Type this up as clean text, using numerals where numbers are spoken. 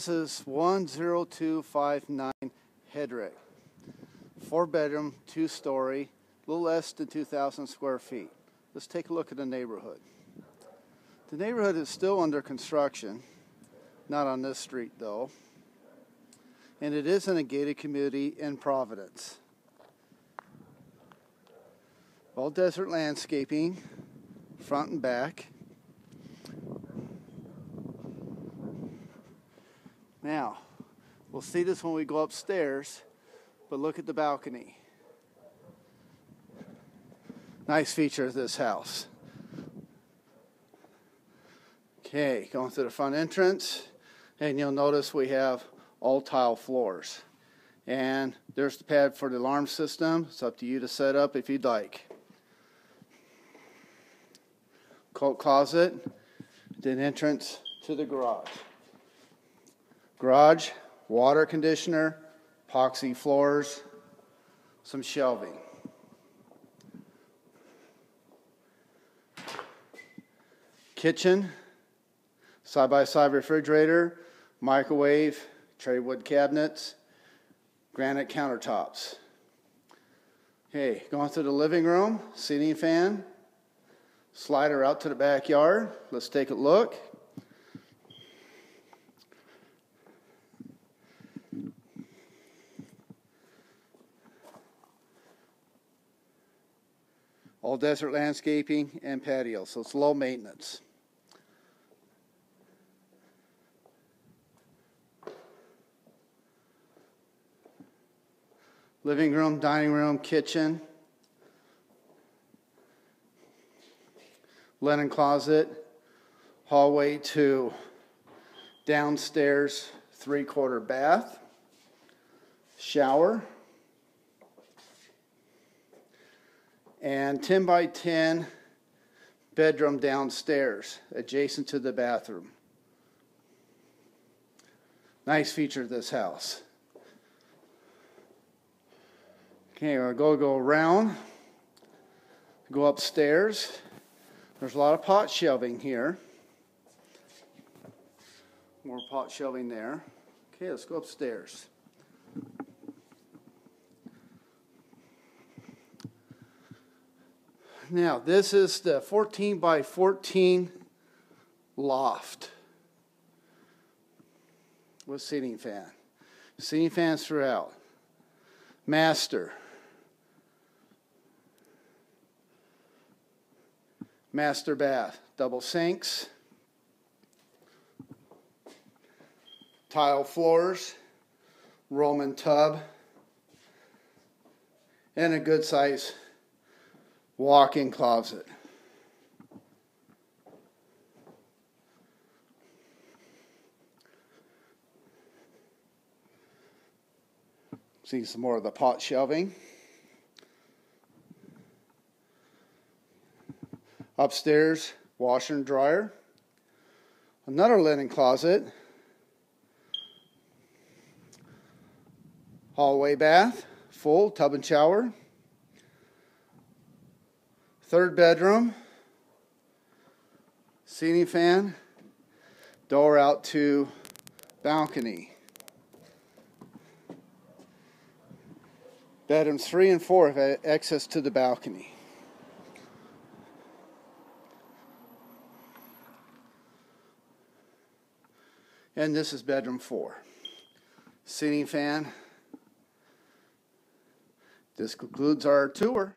This is 10259 Headrick. 4-bedroom, 2-story, a little less than 2,000 square feet. Let's take a look at the neighborhood. The neighborhood is still under construction, not on this street though, and it is in a gated community in Providence. All desert landscaping, front and back. Now, we'll see this when we go upstairs, but look at the balcony. Nice feature of this house. Okay, going through the front entrance, and you'll notice we have all tile floors. And there's the pad for the alarm system. It's up to you to set up if you'd like. Coat closet, then entrance to the garage. Garage, water conditioner, epoxy floors, some shelving. Kitchen, side-by-side refrigerator, microwave, tray wood cabinets, granite countertops. Okay, going through the living room, ceiling fan, slider out to the backyard. Let's take a look. All desert landscaping and patio, so it's low maintenance. Living room, dining room, kitchen, linen closet, hallway to downstairs, 3/4 bath, shower, and 10 by 10 bedroom downstairs adjacent to the bathroom. Nice feature of this house. Okay, we're going to go around, go upstairs. There's a lot of pot shelving here. More pot shelving there. Okay, let's go upstairs. Now, this is the 14 by 14 loft with ceiling fan. Ceiling fans throughout. Master. Master bath, double sinks, tile floors, Roman tub, and a good size walk-in closet. See some more of the pot shelving. Upstairs, washer and dryer. Another linen closet. Hallway bath, full tub and shower. 3rd bedroom. Ceiling fan. Door out to balcony. Bedrooms 3 and 4 have access to the balcony. And this is bedroom 4. Ceiling fan. This concludes our tour.